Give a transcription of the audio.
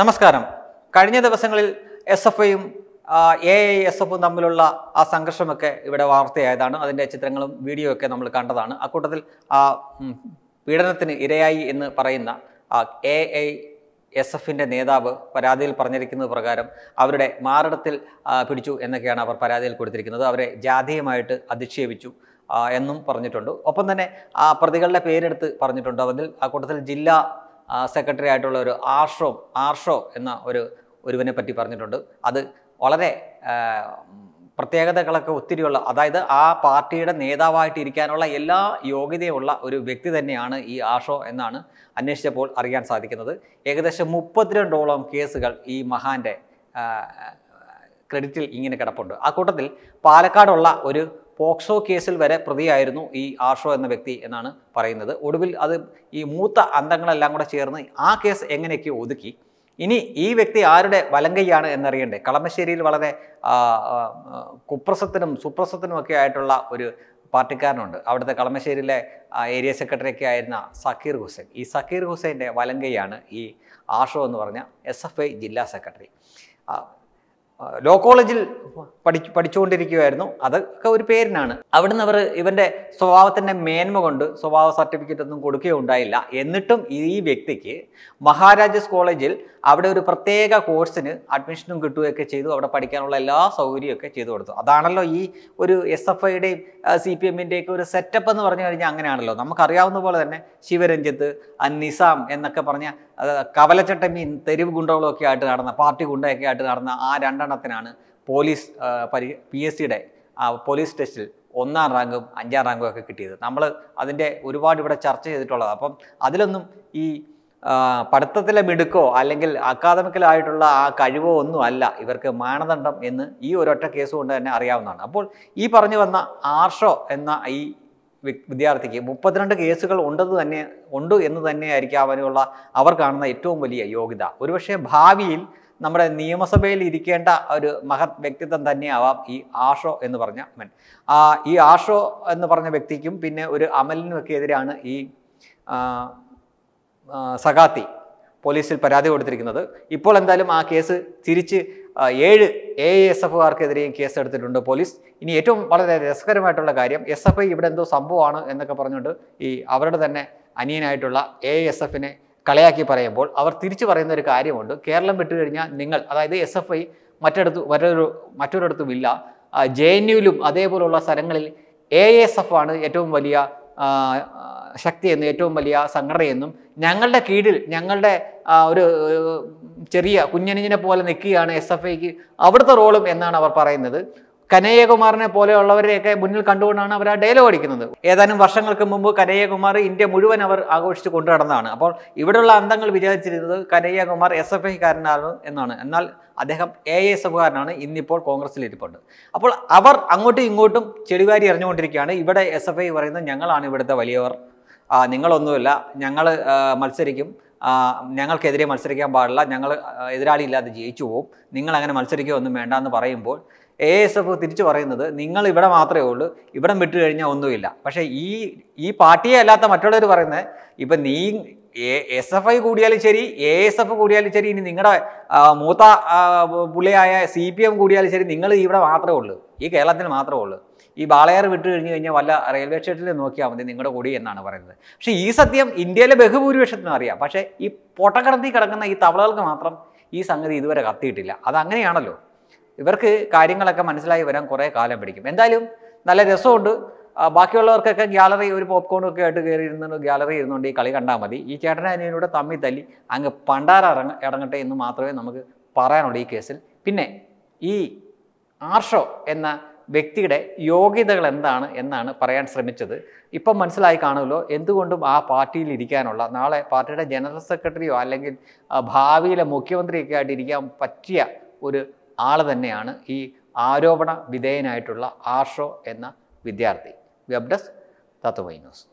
നമസ്കാരം. കഴിഞ്ഞ ദിവസങ്ങളിൽ എസ്എഫ്ഐയും എഐഎസ്എഫും തമ്മിലുള്ള ആ സംഘർഷമൊക്കെ ഇവിടെ വാർത്തയായതാണ്. അതിൻ്റെ ചിത്രങ്ങളും വീഡിയോ ഒക്കെ നമ്മൾ കണ്ടതാണ്. അക്കൂട്ടത്തിൽ ആ പീഡനത്തിന് ഇരയായി എന്ന് പറയുന്ന എഐഎസ്എഫിൻ്റെ നേതാവ് പരാതിയിൽ പറഞ്ഞിരിക്കുന്നത് പ്രകാരം അവരുടെ മാറിടത്തിൽ പിടിച്ചു എന്നൊക്കെയാണ് അവർ പരാതിയിൽ കൊടുത്തിരിക്കുന്നത്. അവരെ ജാതീയമായിട്ട് അധിക്ഷേപിച്ചു എന്നും പറഞ്ഞിട്ടുണ്ട്. ഒപ്പം തന്നെ ആ പ്രതികളുടെ പേരെടുത്ത് പറഞ്ഞിട്ടുണ്ട്. അതിൽ ആ കൂട്ടത്തിൽ ജില്ലാ സെക്രട്ടറി ആയിട്ടുള്ള ഒരു ആർഷോ എന്ന ഒരുവനെ പറ്റി പറഞ്ഞിട്ടുണ്ട്. അത് വളരെ പ്രത്യേകതകളൊക്കെ ഒത്തിരിയുള്ള, അതായത് ആ പാർട്ടിയുടെ നേതാവായിട്ട് ഇരിക്കാനുള്ള എല്ലാ യോഗ്യതയുള്ള ഒരു വ്യക്തി തന്നെയാണ് ഈ ആർഷോ എന്നാണ് അന്വേഷിച്ചപ്പോൾ അറിയാൻ സാധിക്കുന്നത്. ഏകദേശം 32ഓളം കേസുകൾ ഈ മഹാന്റെ ക്രെഡിറ്റിൽ ഇങ്ങനെ കിടപ്പുണ്ട്. ആ കൂട്ടത്തിൽ പാലക്കാടുള്ള ഒരു പോക്സോ കേസിൽ വരെ പ്രതിയായിരുന്നു ഈ ആർഷോ എന്ന വ്യക്തി എന്നാണ് പറയുന്നത്. ഒടുവിൽ അത് ഈ മൂത്ത അന്തങ്ങളെല്ലാം കൂടെ ചേർന്ന് ആ കേസ് എങ്ങനെയൊക്കെയോ ഒതുക്കി. ഇനി ഈ വ്യക്തി ആരുടെ വലങ്കയ്യാണ് എന്നറിയണ്ടേ. കളമശ്ശേരിയിൽ വളരെ കുപ്രസത്തിനും സുപ്രസത്തിനും ഒക്കെ ആയിട്ടുള്ള ഒരു പാർട്ടിക്കാരനുണ്ട്. അവിടുത്തെ കളമശ്ശേരിയിലെ ഏരിയ സെക്രട്ടറിയൊക്കെ ആയിരുന്ന സക്കീർ ഹുസ്സൈൻ. ഈ സക്കീർ ഹുസൈൻ്റെ വലങ്കയ്യാണ് ഈ ആർഷോ എന്ന് പറഞ്ഞ SFI ജില്ലാ സെക്രട്ടറി. ലോ കോളേജിൽ പഠിച്ചുകൊണ്ടിരിക്കുകയായിരുന്നു. അതൊക്കെ ഒരു പേരിനാണ്. അവിടുന്ന് അവർ ഇവൻ്റെ സ്വഭാവത്തിൻ്റെ മേന്മ കൊണ്ട് സ്വഭാവ സർട്ടിഫിക്കറ്റ് ഒന്നും കൊടുക്കുകയുണ്ടായില്ല. എന്നിട്ടും ഈ വ്യക്തിക്ക് മഹാരാജാസ് കോളേജിൽ അവിടെ ഒരു പ്രത്യേക കോഴ്സിന് അഡ്മിഷനും കിട്ടുകയൊക്കെ ചെയ്തു. അവിടെ പഠിക്കാനുള്ള എല്ലാ സൗകര്യമൊക്കെ ചെയ്തു കൊടുത്തു. അതാണല്ലോ ഈ ഒരു SFIയുടെയും CPMൻ്റെയൊക്കെ ഒരു സെറ്റപ്പ് എന്ന് പറഞ്ഞു കഴിഞ്ഞാൽ അങ്ങനെയാണല്ലോ. നമുക്കറിയാവുന്ന പോലെ തന്നെ ശിവരഞ്ജിത്ത്, നിസാം എന്നൊക്കെ പറഞ്ഞ കവലച്ചട്ടമീ തെരുവ് ഗുണ്ടകളൊക്കെ ആയിട്ട് നടന്ന, പാർട്ടി ഗുണ്ടയൊക്കെ ആയിട്ട് നടന്ന ആ രണ്ടെണ്ണത്തിനാണ് പോലീസ് PSCയുടെ പോലീസ് ടെസ്റ്റിൽ 1ാം റാങ്കും 5ാം റാങ്കും ഒക്കെ കിട്ടിയത്. നമ്മൾ അതിൻ്റെ ഒരുപാട് ഇവിടെ ചർച്ച ചെയ്തിട്ടുള്ളത്. അപ്പം അതിലൊന്നും ഈ പഠിത്തത്തിലെ മിടുക്കോ അല്ലെങ്കിൽ അക്കാദമിക്കലായിട്ടുള്ള ആ കഴിവോ ഒന്നും അല്ല ഇവർക്ക് മാനദണ്ഡം എന്ന് ഈ ഒരൊറ്റ കേസ് കൊണ്ട് തന്നെ അറിയാവുന്നതാണ്. അപ്പോൾ ഈ പറഞ്ഞു വന്ന ആർഷോ എന്ന ഈ വിദ്യാർത്ഥിക്ക് 32 കേസുകൾ ഉണ്ട് എന്ന് തന്നെയായിരിക്കും അവനുള്ള അവർ കാണുന്ന ഏറ്റവും വലിയ യോഗ്യത. ഒരുപക്ഷെ ഭാവിയിൽ നമ്മുടെ നിയമസഭയിൽ ഇരിക്കേണ്ട ഒരു മഹത് വ്യക്തിത്വം തന്നെയാവാം ഈ ആർഷോ എന്ന് പറഞ്ഞ മൻ. ഈ ആർഷോ എന്ന് പറഞ്ഞ വ്യക്തിക്കും പിന്നെ ഒരു അമലിനുമൊക്കെ എതിരാണ് ഈ സഖാത്തി പോലീസിൽ പരാതി കൊടുത്തിരിക്കുന്നത്. ഇപ്പോൾ എന്തായാലും ആ കേസ് തിരിച്ച് 7 AISFകാർക്കെതിരെയും കേസ് എടുത്തിട്ടുണ്ട് പോലീസ്. ഇനി ഏറ്റവും വളരെ രസകരമായിട്ടുള്ള കാര്യം, SFI ഇവിടെ എന്തോ സംഭവമാണ് എന്നൊക്കെ പറഞ്ഞുകൊണ്ട് ഈ അവരുടെ തന്നെ അനിയനായിട്ടുള്ള AISFനെ കളയാക്കി പറയുമ്പോൾ അവർ തിരിച്ചു പറയുന്ന ഒരു കാര്യമുണ്ട്. കേരളം വിട്ടു കഴിഞ്ഞാൽ നിങ്ങൾ, അതായത് SFI മറ്റൊരിടത്തും ഇല്ല, JNUലും അതേപോലുള്ള സ്ഥലങ്ങളിൽ AISFാണ് ഏറ്റവും വലിയ ശക്തിയെന്നും ഏറ്റവും വലിയ സംഘടനയെന്നും ഞങ്ങളുടെ കീഴിൽ ഞങ്ങളുടെ ഒരു ചെറിയ കുഞ്ഞനിഞ്ഞിനെ പോലെ നിൽക്കുകയാണ് SFIക്ക് അവിടുത്തെ റോളും എന്നാണ് അവർ പറയുന്നത്. കനയ്യകുമാറിനെ പോലെയുള്ളവരെയൊക്കെ മുന്നിൽ കണ്ടുകൊണ്ടാണ് അവർ ആ ഡയലോഗ് അടിക്കുന്നത്. ഏതാനും വർഷങ്ങൾക്ക് മുമ്പ് കനയ്യകുമാർ ഇന്ത്യ മുഴുവൻ അവർ ആഘോഷിച്ച് കൊണ്ടു നടന്നതാണ്. അപ്പോൾ ഇവിടെയുള്ള അന്തങ്ങൾ വിചാരിച്ചിരുന്നത് കനയ്യകുമാർ SFIക്കാരനാണ് എന്നാണ്. എന്നാൽ അദ്ദേഹം AISFകാരനാണ്. ഇന്നിപ്പോൾ കോൺഗ്രസിലിരിപ്പുണ്ട്. അപ്പോൾ അവർ അങ്ങോട്ടും ഇങ്ങോട്ടും ചെടിവാരി എറിഞ്ഞുകൊണ്ടിരിക്കുകയാണ്. ഇവിടെ SFI പറയുന്നത് ഞങ്ങളാണ് ഇവിടുത്തെ വലിയവർ, നിങ്ങളൊന്നുമില്ല, ഞങ്ങൾ മത്സരിക്കും, ഞങ്ങൾക്കെതിരെ മത്സരിക്കാൻ പാടില്ല, ഞങ്ങൾ എതിരാളിയില്ലാതെ ജയിച്ചു പോവും, നിങ്ങളങ്ങനെ മത്സരിക്കുകയൊന്നും വേണ്ട എന്ന് പറയുമ്പോൾ AISF തിരിച്ചു പറയുന്നത് നിങ്ങൾ ഇവിടെ മാത്രമേ ഉള്ളൂ, ഇവിടം വിട്ടു കഴിഞ്ഞാൽ ഒന്നുമില്ല. പക്ഷേ ഈ പാർട്ടിയെ അല്ലാത്ത മറ്റുള്ളവർ പറയുന്നത് ഇപ്പം നീ SFI കൂടിയാലും ശരി, AISF കൂടിയാലും ശരി, ഇനി നിങ്ങളുടെ മൂത്ത പുള്ളിയായ CPM കൂടിയാലും ശരി, നിങ്ങൾ ഇവിടെ മാത്രമേ ഉള്ളൂ, ഈ കേരളത്തിൽ മാത്രമേ ഉള്ളൂ, ഈ ബാളയാർ വിട്ടു കഴിഞ്ഞു കഴിഞ്ഞാൽ വല്ല റെയിൽവേ സ്റ്റേഷനിൽ നോക്കിയാൽ മതി നിങ്ങളുടെ കൂടി എന്നാണ് പറയുന്നത്. പക്ഷേ ഈ സത്യം ഇന്ത്യയിലെ ബഹുഭൂരിപക്ഷത്തിനും അറിയാം. പക്ഷേ ഈ പൊട്ടക്കടത്തി കിടക്കുന്ന ഈ തവളകൾക്ക് മാത്രം ഈ സംഗതി ഇതുവരെ കത്തിയിട്ടില്ല. അതങ്ങനെയാണല്ലോ. ഇവർക്ക് കാര്യങ്ങളൊക്കെ മനസ്സിലായി വരാൻ കുറേ കാലം പിടിക്കും. എന്തായാലും നല്ല രസമുണ്ട്. ബാക്കിയുള്ളവർക്കൊക്കെ ഗ്യാലറി ഒരു പോപ്കോണൊക്കെ ആയിട്ട് ഗ്യാലറി ഇരുന്നുകൊണ്ട് ഈ കളി കണ്ടാൽ മതി. ഈ ചേട്ടനെ അതിനോട് തമ്മി തല്ലി അങ്ങ് പണ്ടാര ഇറങ്ങട്ടെ എന്ന് മാത്രമേ നമുക്ക് പറയാനുള്ളൂ ഈ കേസിൽ. പിന്നെ ഈ ആർഷോ എന്ന വ്യക്തിയുടെ യോഗ്യതകൾ എന്താണ് എന്നാണ് പറയാൻ ശ്രമിച്ചത്. ഇപ്പം മനസ്സിലായി കാണുമല്ലോ എന്തുകൊണ്ടും ആ പാർട്ടിയിൽ ഇരിക്കാനുള്ള, നാളെ പാർട്ടിയുടെ ജനറൽ സെക്രട്ടറിയോ അല്ലെങ്കിൽ ഭാവിയിലെ മുഖ്യമന്ത്രിയൊക്കെ ആയിട്ട് ഇരിക്കാൻ പറ്റിയ ഒരു ആൾ തന്നെയാണ് ഈ ആരോപണ വിധേയനായിട്ടുള്ള ആർഷോ എന്ന വിദ്യാർത്ഥി. Web desk Tatwamayi news.